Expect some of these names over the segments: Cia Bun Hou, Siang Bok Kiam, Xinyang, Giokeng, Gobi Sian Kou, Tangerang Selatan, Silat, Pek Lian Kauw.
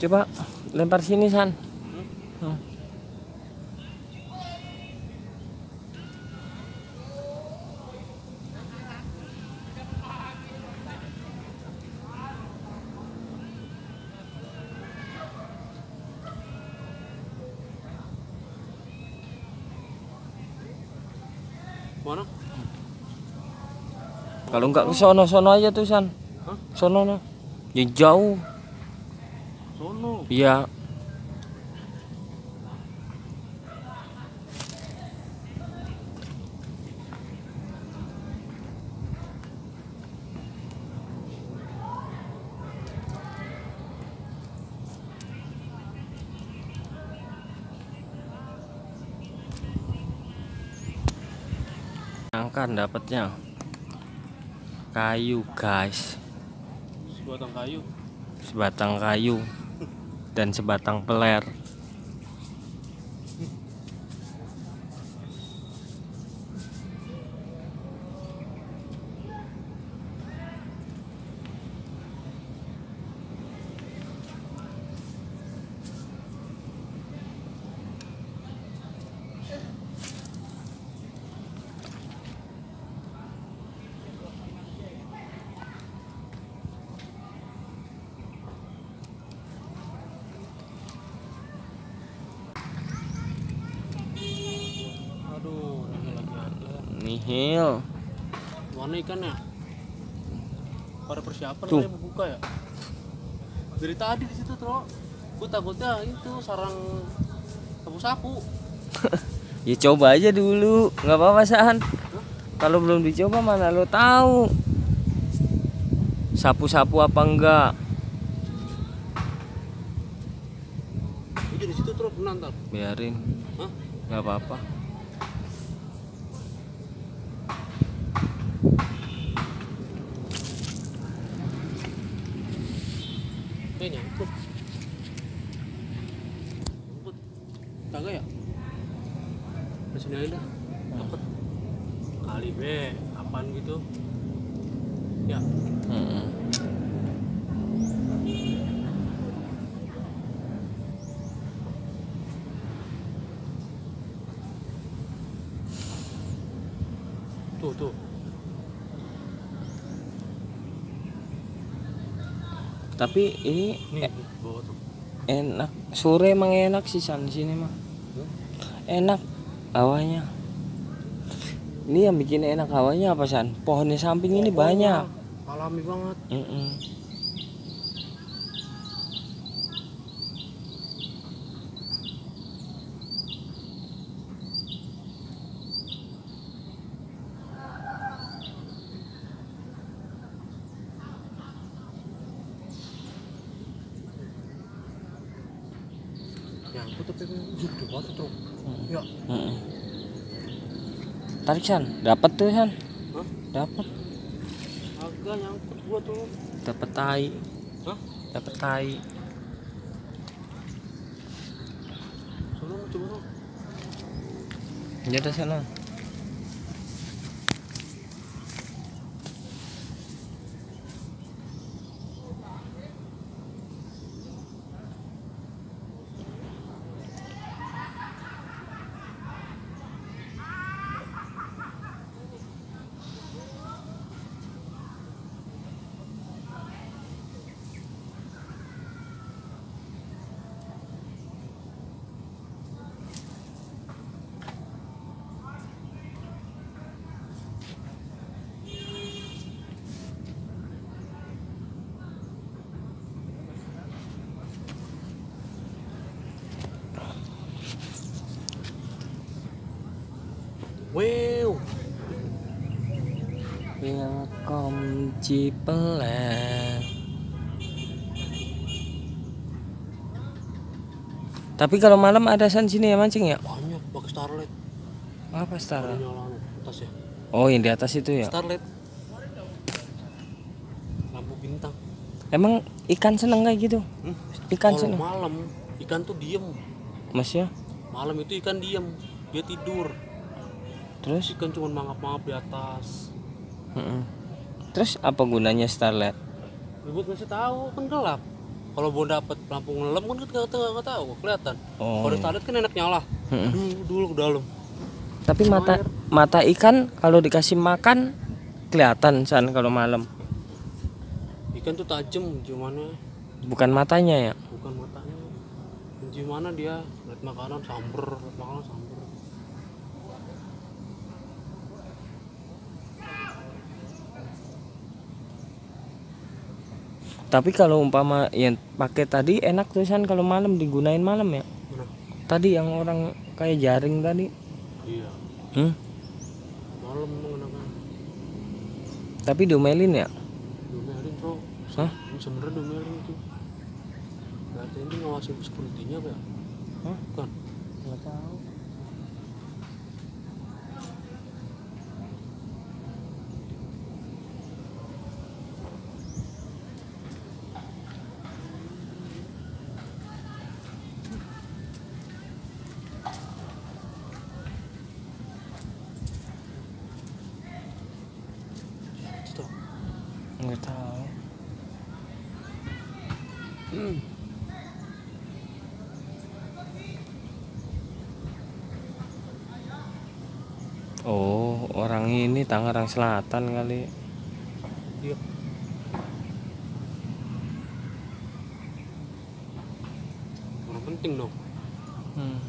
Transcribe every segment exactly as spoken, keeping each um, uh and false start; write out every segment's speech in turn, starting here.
Coba lempar sini, San. Hmm? Hmm. Mana? Kalau enggak ke sono-sono aja tuh, San. Hah? Sono no. Ya jauh. Sono. Iya. Angkat dapatnya kayu, guys. Sebatang kayu. Sebatang kayu dan sebatang peler. Nihil. Warna ikannya. Pada persiapan tuh. Kalian buka ya? Dari tadi di situ, Tro. Gue takutnya itu sarang sapu-sapu. Ya coba aja dulu. Enggak apa-apa, San. Kalau belum dicoba mana lo tahu sapu-sapu apa enggak. Udah di situ, Tro, penantar. Biarin. Hah? Enggak apa-apa. Ini nyangkut. Nyangkut. Kagak ya? Masih nyari dah. Nyangkut. Kali be, apaan gitu? Ya. Hmm. Tuh, tuh. Tapi ini nih, enak sore emang enak sih, San. Di sini mah enak hawanya. Ini yang bikin enak hawanya apa, San? Pohonnya samping. Oh, ini banyak, alami banget. mm -mm. Ya. Hmm. Tarik, San. Dapat tuh, San. Hah? Dapat. Agak nyangkut gua tuh. Dapat tai. Hah? Dapat tai. Sono coba. Ya udah sana. Wow, welcome Cipelet. Tapi kalau malam ada, San, sini ya mancing ya? Banyak, pakai starlight. Apa starlight? Atas ya. Oh, yang di atas itu ya? Starlight. Lampu bintang. Emang ikan seneng kayak gitu? Hmm? Ikan seneng. Malam ikan tuh diem. Mas ya? Malam itu ikan diem, dia tidur. Terus ikan cuma mangap-mangap di atas. Mm-mm. Terus apa gunanya starlight? ribut ngasih tahu kan gelap. Kalau belum dapat lampu ngelem kan kita nggak tahu, kelihatan. Oh. Kalau standar kan enak nyala. Hmm. Dulu dulu ke dalam. Tapi sama mata air. Mata ikan kalau dikasih makan kelihatan San kalau malam. Ikan tuh tajam gimana? Bukan matanya ya? Bukan matanya. Gimana dia lihat makanan samber, lihat makanan samber. Tapi kalau umpama yang pakai tadi enak tulisan kalau malam digunain malam ya. Bener. Tadi yang orang kayak jaring tadi. Iya. Hmm? Malam menggunakan. Tapi domelin ya? Domelin bro. Hah? Sebenarnya domelin itu. Berarti ini ngawasin sekuritinya apa ya? Hah? Bukan. Nggak tahu. Nggak tahu. Hmm. Oh, orang ini Tangerang Selatan kali. Iya. Orang penting dong. Hmm.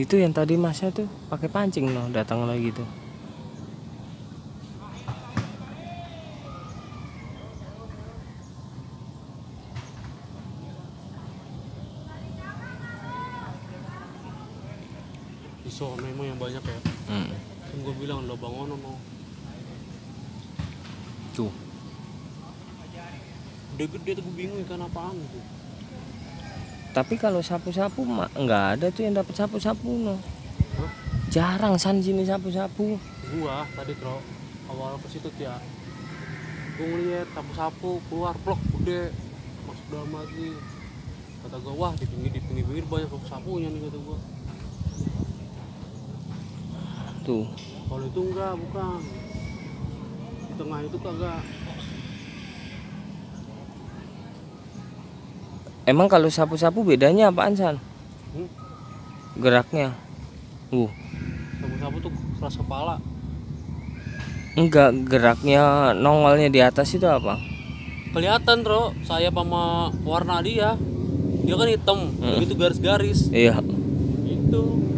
Itu yang tadi masnya tuh pakai pancing loh, datang lagi tuh. So memang yang banyak ya. Hmm. Kan gue bilang lubang ono mau. Tuh. Udah gede tuh gue bingung ikan apaan itu. Tapi kalau sapu-sapu mah nggak ada tuh yang dapat sapu-sapu no. Huh? Jarang San sini sapu-sapu. Gua tadi bro awal ke situ ya. Gue ngeliat sapu-sapu keluar blok gede masuk dalam lagi. Kata gue wah di pinggir di pinggir banyak sapu-sapunya nih kata gue. Tuh. Kalau itu enggak, bukan. Di tengah itu kagak. Emang kalau sapu-sapu bedanya apaan, San? Hmm? Geraknya. Uh. Sapu-sapu tuh keras kepala. Enggak, geraknya nongolnya di atas itu apa? Kelihatan, bro. Saya sama warna dia. Dia kan hitam, hmm. Begitu garis-garis. Iya. Itu.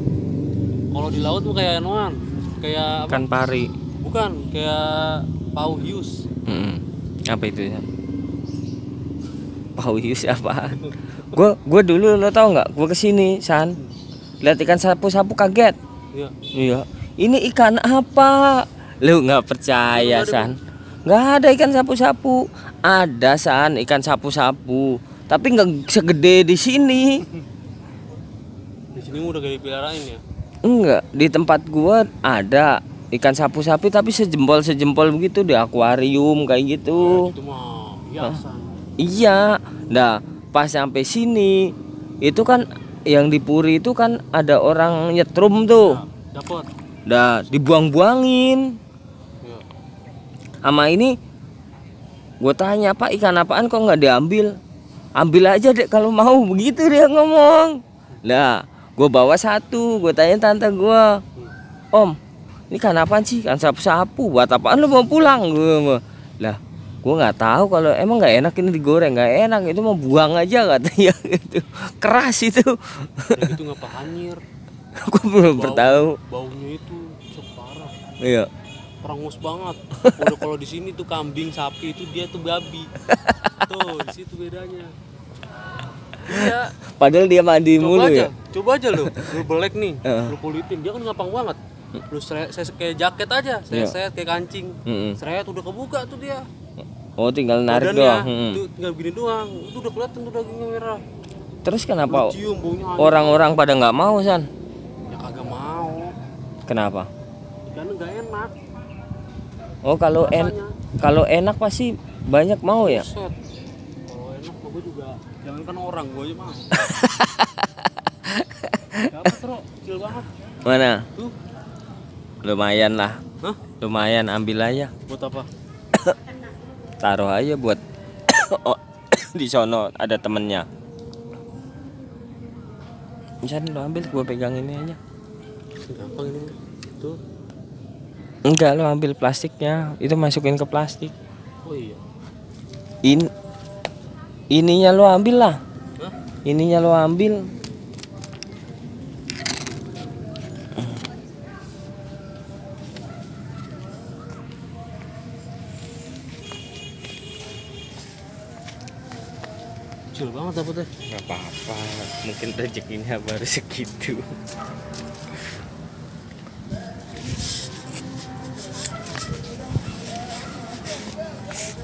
Kalau di laut tuh kayak anuan, kayak apa? Ikan pari. Bukan, kayak pau hius. Hmm. Apa itu ya? Pau hius apa? Gue gue dulu lo tau nggak? Gue kesini San, lihat ikan sapu-sapu kaget. Iya. Iya. Ini ikan apa? Lo nggak percaya gak San? Nggak ada ikan sapu-sapu. Ada San ikan sapu-sapu, tapi nggak segede di sini. Di sini udah gak dipeliharain ya? Enggak, di tempat gua ada ikan sapu-sapi tapi sejempol-sejempol begitu di akuarium kayak gitu. Ya, gitu mah. Ya, nah, iya. Nah, pas sampai sini itu kan yang di Puri itu kan ada orang nyetrum tuh. Ya, dapet. Nah, dibuang-buangin. Ya. Sama ini gua tanya, "Pak, ikan apaan kok nggak diambil?" "Ambil aja, Dek, kalau mau." Begitu dia ngomong. Nah, gue bawa satu, gue tanya tante gue, "Om, ini kan apaan sih? Kan sapu-sapu, buat apaan lu mau pulang?" Gue lah, gue nggak tahu kalau emang nggak enak ini digoreng, nggak enak itu mau buang aja katanya gitu, keras itu. Dan itu nggak pahanyir. Gue belum bau, tahu. Baunya itu separah. Iya. Perangus banget. Udah kalau di sini tuh kambing, sapi itu dia tuh babi. Tuh di situ bedanya. Iya. Padahal dia mandi coba mulu aja, ya. Coba aja lu, lu belek nih, uh. lu pulitin, dia kan gampang banget. Lu seret, seret kayak jaket aja, seret, yeah. seret kayak kancing, mm-hmm. seret udah kebuka tuh dia. Oh tinggal narik badannya, doang. Mm-hmm. Tuh, tinggal begini doang, itu udah kelihatan tuh dagingnya merah. Terus kenapa orang-orang pada nggak mau San? Ya kagak mau. Kenapa? Ikan nggak enak. Oh kalau en, kalau enak pasti banyak mau ya. Set. Gue juga, jangan kan orang gue aja mah. Dapat truk, kecil banget. Mana? Tuh. Lumayan lah. Hah? Lumayan ambil aja. Buat apa? taruh aja buat di sono ada temennya. Misalnya lo ambil, gue pegang ini aja. Gampang ini tuh. Enggak, lo ambil plastiknya, itu masukin ke plastik. Oh iya. In, ininya lo ambil lah. Hah? Ininya lo ambil. Kecil banget apa deh? Gak apa-apa, mungkin rezekinya baru segitu.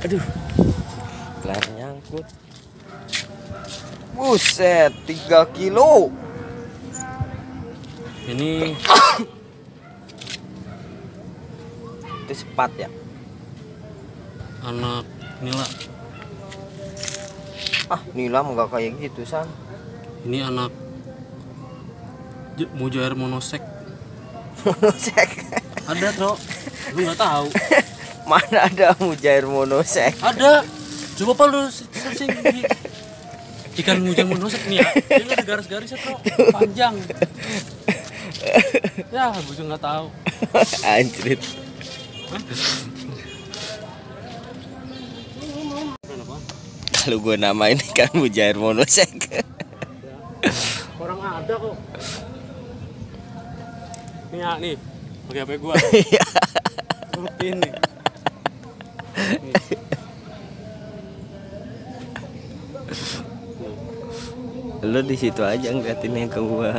Aduh, kelar nyangkut. Buset, tiga kilo. Ini itu sepat ya? Anak nila. Ah, nilam nggak kayak gitu, San. Ini anak mujair monosek. Monosek. Ada, Bro. Lu nggak tahu. Mana ada mujair monosek? Ada. Coba Pak lu searching ikan mujair monosek nih ya. Ini ada garis-garisnya, Bro. Panjang. Ya, gua juga nggak tahu. Anjrit. Lalu gue namain ikan mujair monosek. Orang ada kok. Nih ya, nih pakai H P gue. Rutin nih. Lo di situ aja ngeliatinnya ke gue.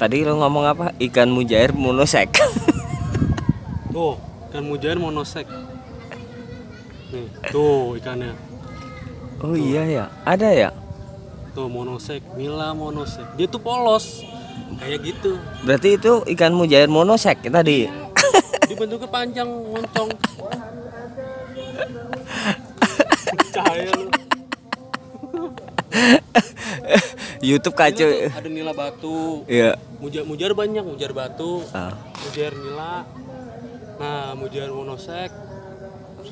Tadi lo ngomong apa? Ikan mujair monosek. Oh, ikan mujair monosek. Nih, tuh ikannya. Oh tuh. Iya ya, ada ya? Tuh monosek, nila monosek. Dia tuh polos. Kayak gitu. Berarti itu ikan mujair monosek tadi. Dibentuknya panjang, moncong. Cahaya lu. YouTube kacau. Ada nila batu. Iya. Mujair, mujair banyak, mujair batu. Ah. Mujair nila. Nah, mujair monosek,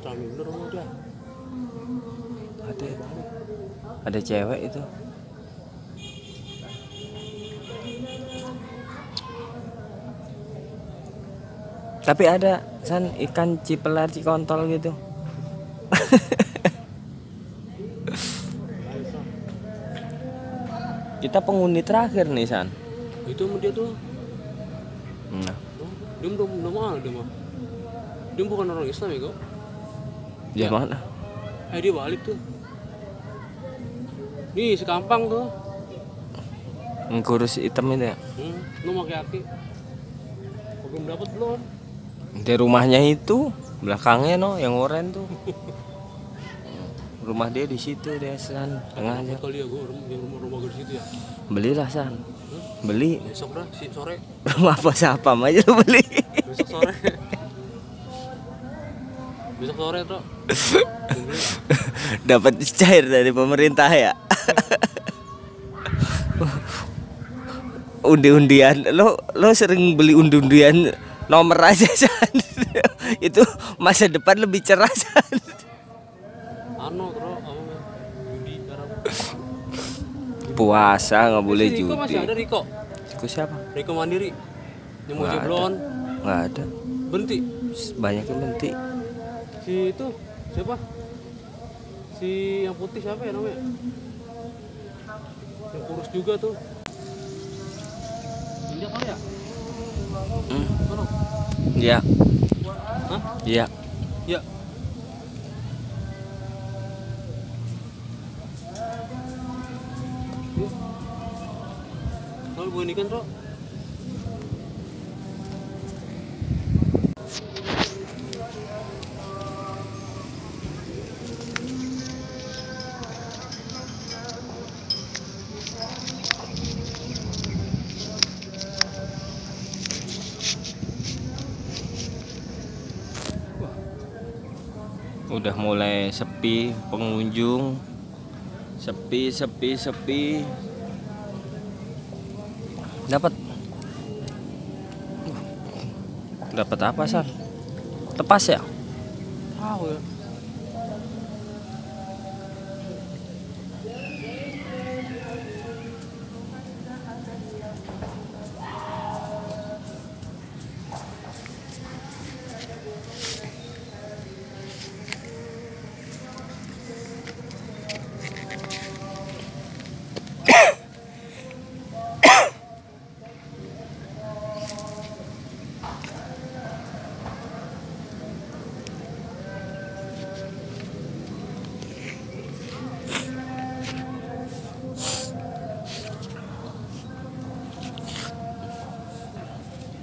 bener udah. Ada, ada cewek itu. Tapi ada, San, ikan cipelar, cikontol gitu. Kita pengundi terakhir nih, San. Itu dia tuh. Nah. Dia udah normal dia mah. Dia bukan orang Islam ya kok? Dia ya. Mana? Eh dia balik tuh. Nih sekampang tuh. Ngurus hitam itu ya? Hmm, lu mau kaki. Belum dapat belum? Di rumahnya itu, belakangnya no, yang oranye tuh. Rumah dia di situ deh, San. Tengah aja. Kali ya gua rumah rumah gua di situ ya. Belilah, San. Hmm? Beli. Besok dah, si sore. Rumah apa siapa aja lu beli. Besok sore. Besok sore tuh dapat cair dari pemerintah ya. Undi-undian, lo lo sering beli undi-undian nomor aja, San. Itu masa depan lebih cerah, San. Ano bro, judi sekarang. Puasa nggak boleh judi. Riko masih ada Riko. Riko siapa? Riko Mandiri. Yang mau jeblon. Nggak ada. Berhenti. Banyak yang berhenti. Si itu siapa? Si yang putih siapa ya namanya? Yang kurus juga tuh. Injak kali ya? Hmm. Iya. Hah? Iya. Iya. Kalau gue ini kan, Bro. Udah mulai sepi pengunjung, sepi sepi sepi. Dapat Dapat apa, San? Lepas ya? Tahu ya.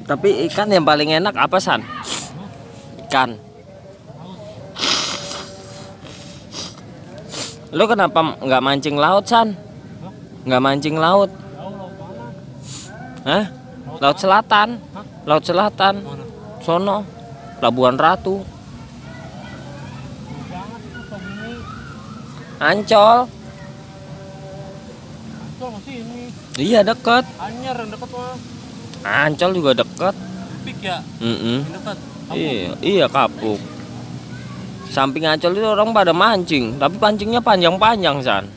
Tapi ikan yang paling enak apa, San? Ikan. Lu kenapa nggak mancing laut, San? Nggak mancing laut? Hah? Laut Selatan. Laut Selatan. Sono. Labuan Ratu. Ancol. Iya, deket. Anyer deket mah. Ancol juga dekat. Pik ya? Mm-mm. Dekat. Iya, iya kapuk. Samping Ancol itu orang pada mancing, tapi pancingnya panjang-panjang, San.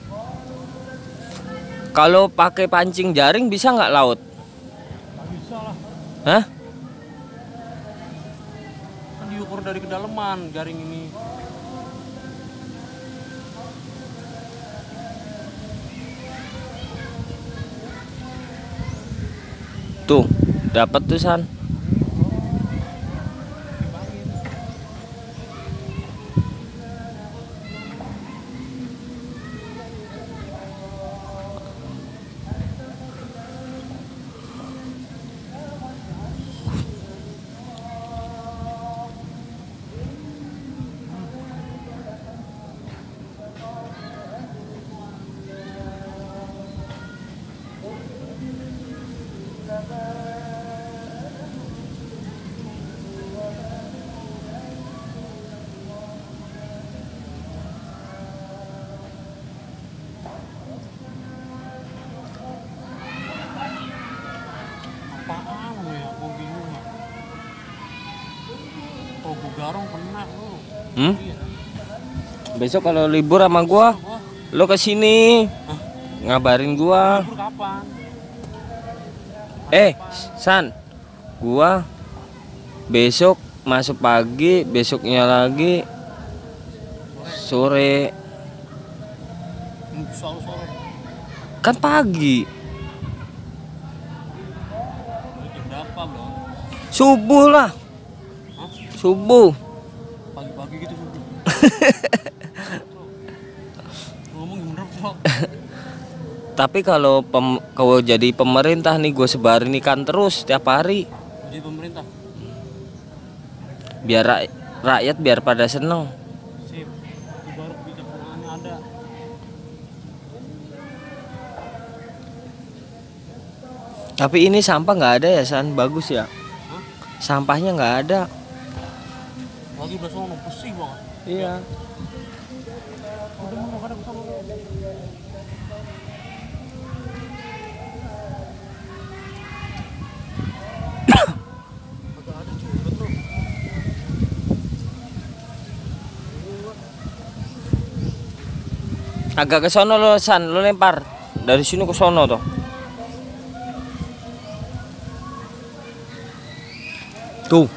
Kalau pakai pancing jaring bisa nggak laut? Nggak bisa lah. Hah? Kan diukur dari kedalaman jaring ini. Tuh, dapat tuh, San. Garung pernah lu. Hmm? Besok kalau libur sama gua, lu ke sini. Ngabarin gua. Libur kapan? Eh, San. Gua besok masuk pagi, besoknya lagi sore. Kan pagi. Subuh lah. Subuh pagi-pagi gitu subuh. Ngomong bener, Pak. Tapi kalau pem kalau jadi pemerintah nih, gue sebarin ikan terus tiap hari. Jadi pemerintah biar ra rakyat biar pada seneng. Sip. Itu baru kebijakannya ada. Tapi ini sampah nggak ada ya, San? Bagus ya. Hah? Sampahnya nggak ada. Lagi udah pusing banget. Iya. Udah mau kadang sama. Agak ada juga tuh. Agak ke sono lo, San, lo lempar. Dari sini ke sono tuh. Tuh.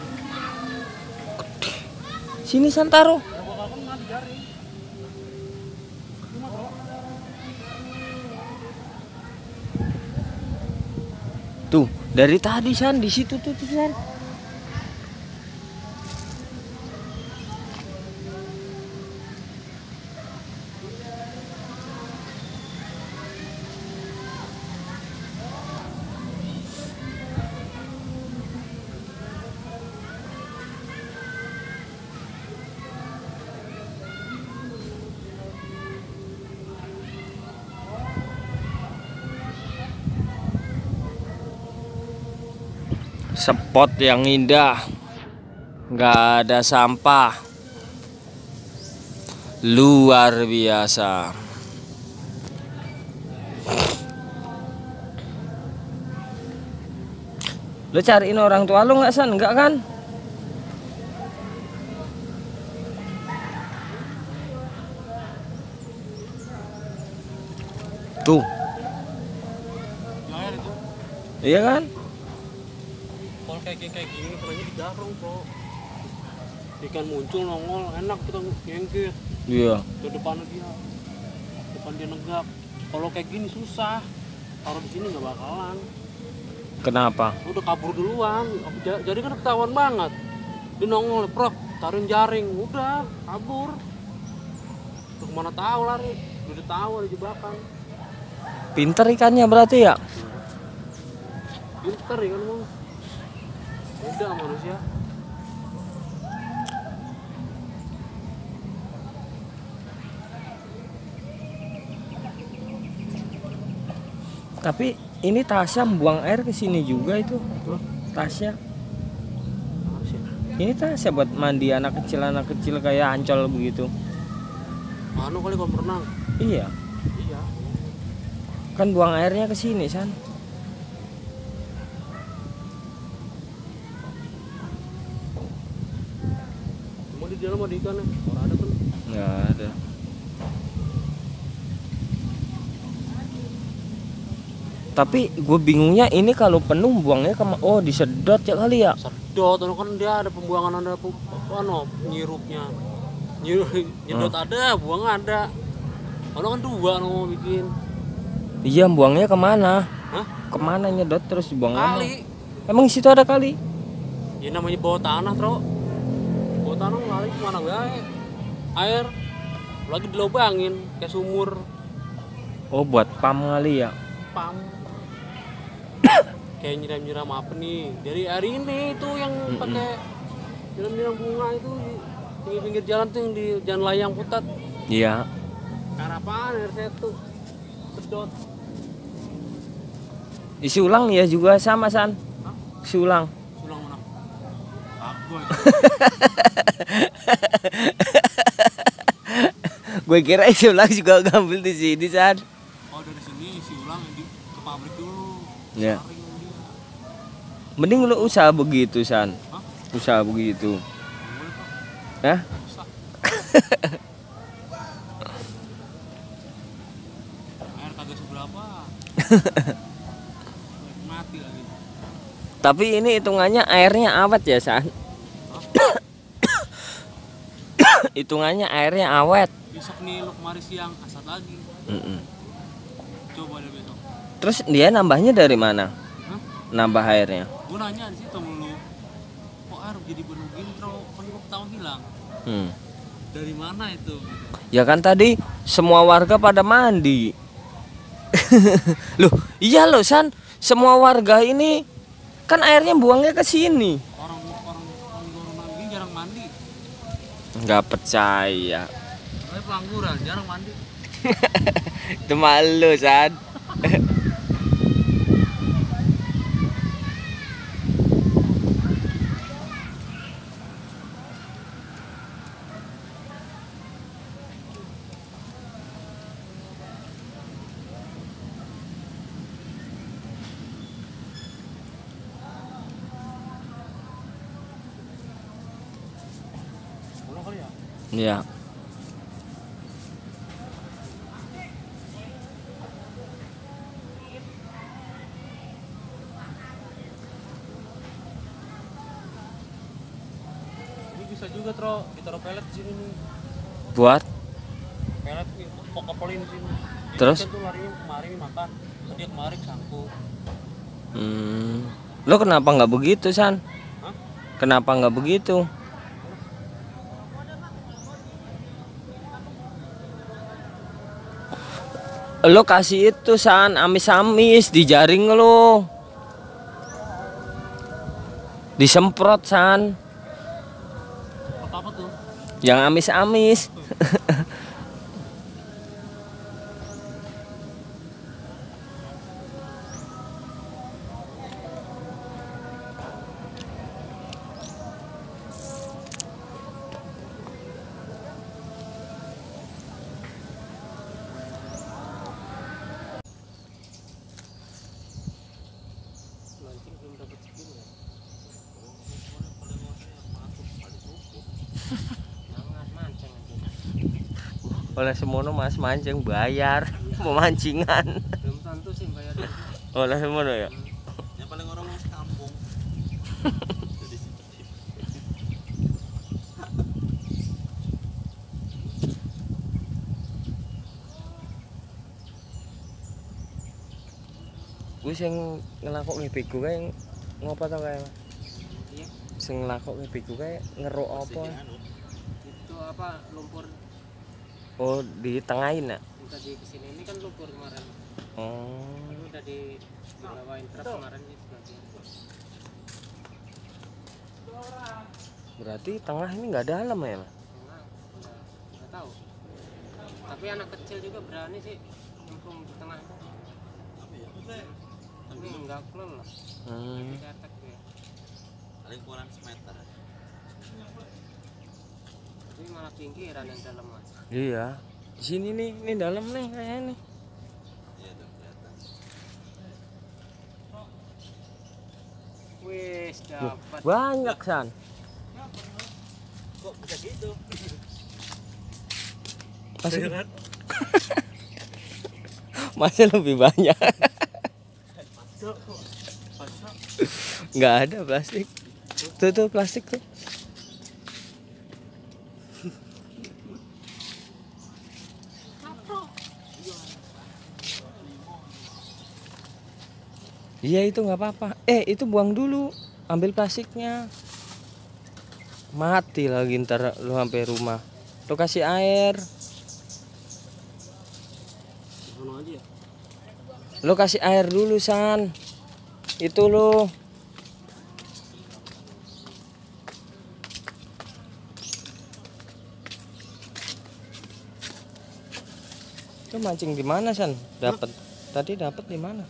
Sini, Santaro. Tuh, dari tadi, San, di situ tuh, tuh, San. Spot yang indah, nggak ada sampah, luar biasa. Lo cariin orang tua lo nggak, San? Nggak kan? Tuh. Air itu. Iya kan? Kalau kayak kayak gini pernahnya digarung, Bro. Ikan muncul nongol, enak kita ngegengkit. Iya. Ke depannya dia. Depan dia negap. Kalau kayak gini susah. Taruh di sini nggak bakalan. Kenapa? Udah kabur duluan. Jadi kan ketahuan banget. Dia nongol, prok, taruhin jaring. Udah, kabur. Tuh kemana tahu lari. Udah tahu ada jebakan. Pinter ikannya berarti ya? Pinter ikanmu. Udah manusia. Tapi ini Tasya buang air ke sini juga itu. Tasya. Ini Tasya buat mandi anak kecil anak kecil kayak ancol begitu. Mana kali kolam renang? Iya. Iya. Kan buang airnya ke sini, San. Mau di dalam ada ikannya? Kalau ada kan? Nggak ada. Tapi gue bingungnya ini kalau penuh buangnya ke oh disedot ya kali ya. Sedot, itu kan dia ada pembuangan ada ano nyirupnya. Nyiruk nyedot hmm. ada, buang ada. Kalau kan dua mau bikin. Iya, buangnya kemana? Hah? Kemana nyedot terus dibuang? Kali. Mana? Emang situ ada kali? Ya namanya bawah tanah, Bro. Bawah tanah lari kemana wae. Air lagi dilobangin kayak sumur. Oh, buat pam kali ya. Pam. Kayak nyiram-nyiram apa nih dari hari ini itu yang mm -mm. pakai nyiram-nyiram bunga itu di pinggir-pinggir jalan tuh yang di jalan layang putat. Iya. Harapan air satu sedot. Isi ulang ya juga sama San. Hah? Isi ulang. Ulang mana? Aku. Gue kira isi ulang juga ngambil di sini San. Oh dari sini isi ulang di ke pabrik dulu. Iya. Mending lu usaha begitu, San. Hah? Usaha begitu. Hah? Usaha. Air kagak seberapa. Mati lagi. Tapi ini hitungannya airnya awet ya, San? Hitungannya airnya awet. Besok nih lu kemari siang, asat lagi. Mm-mm. Coba deh besok. Terus dia nambahnya dari mana? Hah? Nambah airnya? Gue nanya di situ mulu, kok air jadi berugin terus penuh tahun hilang. Hmm. Dari mana itu? Ya kan tadi semua warga pada mandi. Loh, iya loh San, semua warga ini kan airnya buangnya ke sini. Orang orang orang mandi jarang mandi. Nggak percaya. Tapi pengangguran jarang mandi. Itu malu San. Iya. Bisa juga tro, kita taruh pelet di sini nih. Buat? Pelet nih, kok kepelin di sini. Terus? Itu lari kemarin makan, terus dia kemarin sangku. Hmm. Lo kenapa nggak begitu San? Hah? Kenapa nggak begitu? Lo kasih itu San, amis-amis di jaring lo. Disemprot San. Apa tuh? Yang amis-amis. Oleh semono mas mancing bayar. mau mancingan. Belum tentu sih bayar. Oh, lah semono ya. Ya paling orang kampung. Gue sing ngelakok nih bego kayak ngopo tau kayak iya sing ngelakok nih bego kayak ngeruk apa itu apa lumpur. Oh, ditengahin ya? Udah di kesini, ini kan lumpur kemarin. Oh, ini udah di bawain truk kemarin gitu. Berarti tengah ini nggak dalam ya? Tengah, nggak tahu. Tapi anak kecil juga berani sih nyemplung di tengah itu. Tapi nggak klon lah. Hmm. Paling kurang semeter. Tapi malah pinggiran yang dalam mas. Iya. Di sini nih, ini dalam nih kayaknya nih. Iya tuh kelihatan. Wih, dapat. Banyak san. Kok bisa gitu? Masih kan? Masih lebih banyak. Nggak ada plastik. Tuh tuh plastik tuh. Iya itu nggak apa-apa. Eh itu buang dulu, ambil plastiknya. Mati lagi ntar lu sampai rumah. Lu kasih air. Lu kasih air dulu san. Itu lu. Itu mancing di mana san? Dapat. Tadi dapat di mana?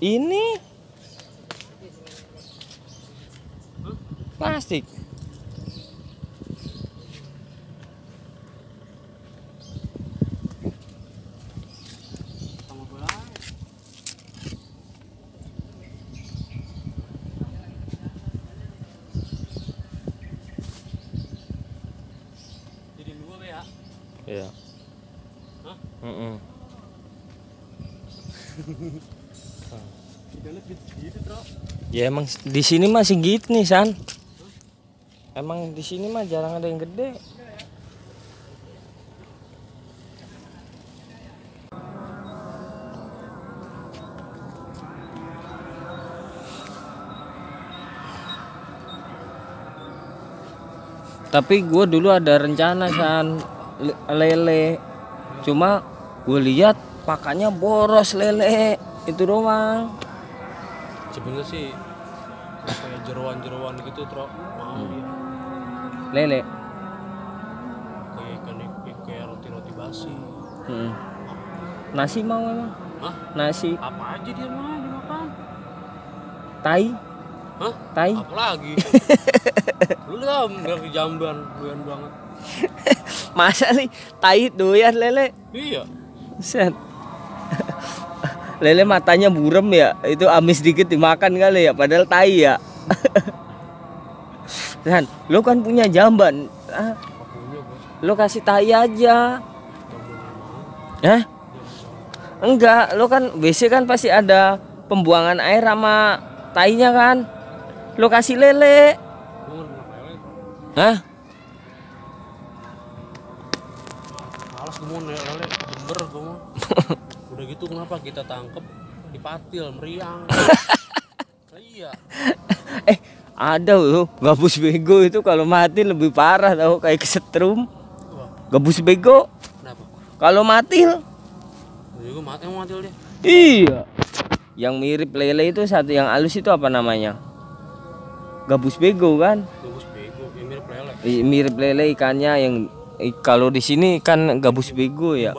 Ini plastik. Jadi dua ya? Iya. Hah? Mm-mm. Ya emang di sini masih gitu nih san. Emang di sini mah jarang ada yang gede. Tapi gue dulu ada rencana san lele, cuma gue lihat pakannya boros lele itu doang. Sebenarnya sih kayak jeruan-jeruan gitu truk mau hmm. ya. Lele kayak kayak kayak roti-roti basi. Hmm. Nasi mau emang? Hah? Nasi. Apa aja dia mau dimakan? Tai? Hah? Tai? Apa lagi? Lu belum dari Jamban, doyan banget. Masa nih tai doyan lele? Iya. Set. Lele matanya burem ya, itu amis dikit dimakan kali ya, padahal tai ya. Dan lo kan punya Jamban, ah, lo kasih tai aja. Hah? Enggak, lo kan W C kan pasti ada pembuangan air sama tainya kan, lo kasih lele. Hah? Males gemun ya lele, bener gemun. Udah gitu kenapa kita tangkep di patil meriang. Iya. Eh ada loh gabus bego itu kalau mati lebih parah tau kayak kesetrum. Gabus bego. Kenapa? Kalau matil. Bego mati mau matil dia. Iya. Yang mirip lele itu satu yang halus itu apa namanya? Gabus bego kan? Gabus bego yang mirip lele. I, mirip lele ikannya yang i, kalau di sini kan gabus bego ya.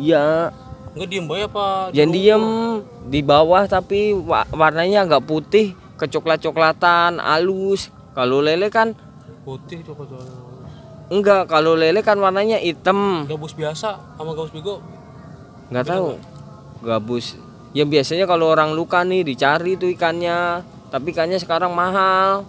Iya. Enggak diem bay apa? Yang diem di bawah tapi warnanya agak putih, kecoklat-coklatan, halus. Kalau lele kan putih coklat-coklat. Enggak, kalau lele kan warnanya hitam. Gabus biasa sama gabus bego Nggak tahu. Gabus. Yang biasanya kalau orang luka nih dicari tuh ikannya, tapi ikannya sekarang mahal.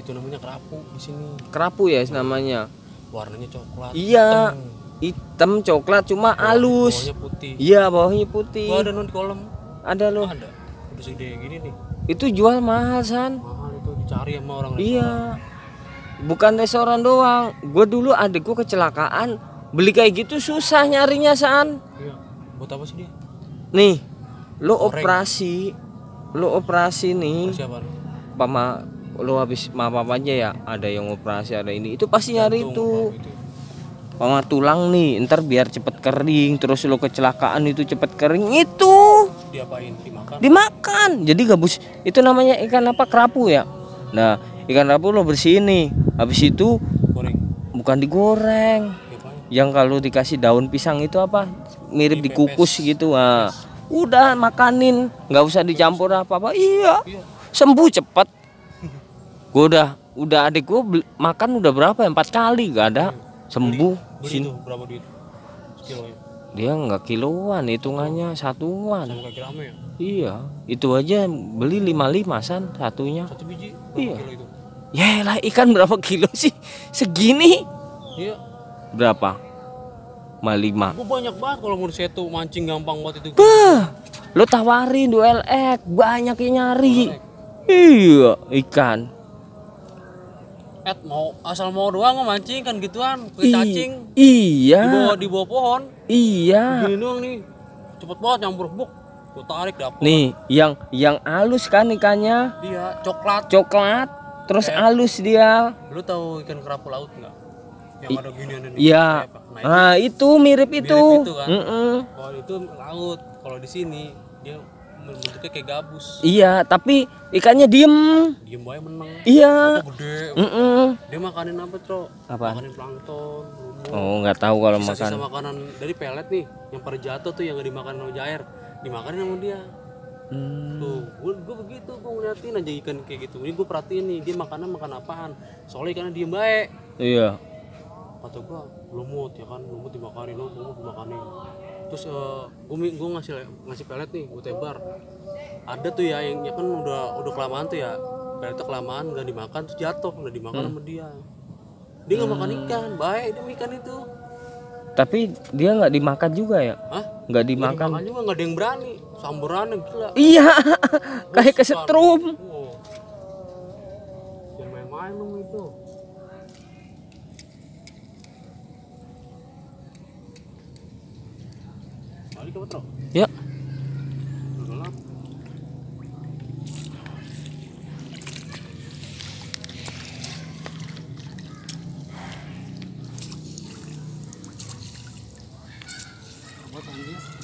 Itu namanya kerapu di sini. Kerapu ya namanya. Warnanya coklat. Iya. Hitam, hitam coklat cuma bawahnya halus. Bawahnya putih. Iya, bawahnya putih. Gua ada non di kolam. Ada loh. Ada. Udah segede gini nih. Itu jual mahal, San. Mahal itu dicari sama orang. Iya. Restoran. Bukan restoran doang. Gua dulu adek gua kecelakaan, beli kayak gitu susah nyarinya, San. Iya. Buat apa sih dia? Nih. Lo Koreng. operasi. Lo operasi nih. Operasi apa? Pama lo habis maaf aja ya, ada yang operasi, ada ini, itu pasti nyari itu mama tulang nih, ntar biar cepet kering, terus lo kecelakaan itu cepet kering, itu diapain? Dimakan? Dimakan. Jadi gabus itu namanya ikan apa, kerapu ya. Nah ikan kerapu lo bersihin nih, habis itu goreng. Bukan digoreng, diapain? Yang kalau dikasih daun pisang itu apa, mirip di dikukus gitu. Nah, udah makanin, nggak usah dicampur apa-apa. Iya, iya. Sembuh cepet. Gue udah, udah adik gue makan udah berapa ya? Empat kali gak ada. Beli, sembuh. Beli itu berapa duit? Sekilonya. Dia nggak kiloan, hitungannya satuan. Sama kira ya? Iya, itu aja beli lima limasan satunya. Satu biji? Iya. Kilo itu? Yaelah, ikan berapa kilo sih? Segini? Iya. Berapa? Ma lima. Gue banyak banget kalau menurut saya tuh mancing gampang buat itu. Bah, lo tawarin dua L X, banyak yang nyari. L X. Iya, ikan. Ed mau asal mau doang mau mancing kan gituan, kulit cacing. Iya. Di bawah, di bawah pohon. Iya. Gini doang nih. Cepet banget nyambur buk. Gua tarik dapur. Nih, yang yang halus kan ikannya? Iya, coklat. Coklat, terus eh. halus dia. Lu tahu ikan kerapu laut enggak? Yang I ada ginian ini. Iya. Nah, nah, itu mirip itu. Mirip itu kan. Mm-mm. Kalau itu laut, kalau di sini dia bentuknya kayak gabus. Iya, tapi ikannya diem. Diem aja menang. Iya. Gede. Mm -mm. Dia makanin apa, Cok? Apa? Makanin plankton. Oh, nggak tahu kalau makan. Sisa-sisa makanan dari pelet nih, yang pada jatuh tuh yang nggak dimakan sama jair, dimakanin sama dia. Hmm. Tuh, gue, gue begitu, gue ngeliatin aja ikan kayak gitu. Ini gue perhatiin nih, dia makannya makan apaan? Soalnya ikannya diem aja. Iya. Kata gue, lumut ya kan, lumut dimakanin, lumut dimakanin. Terus uh, gue, gue ngasih ngasih pelet nih, gue tebar. Ada tuh ya yang ya kan udah udah kelamaan tuh ya, peletnya kelamaan nggak dimakan, terus jatuh, nggak dimakan hmm. sama dia. Dia nggak hmm. makan ikan, baik dia makan itu. Tapi dia nggak dimakan juga ya? Hah? Nggak dimakan. Nggak dimakan juga, nggak ada yang berani. Samburannya gila. Iya, kayak kesetrum. Oh. Jangan main-main dong itu. Ya. Apa tadi?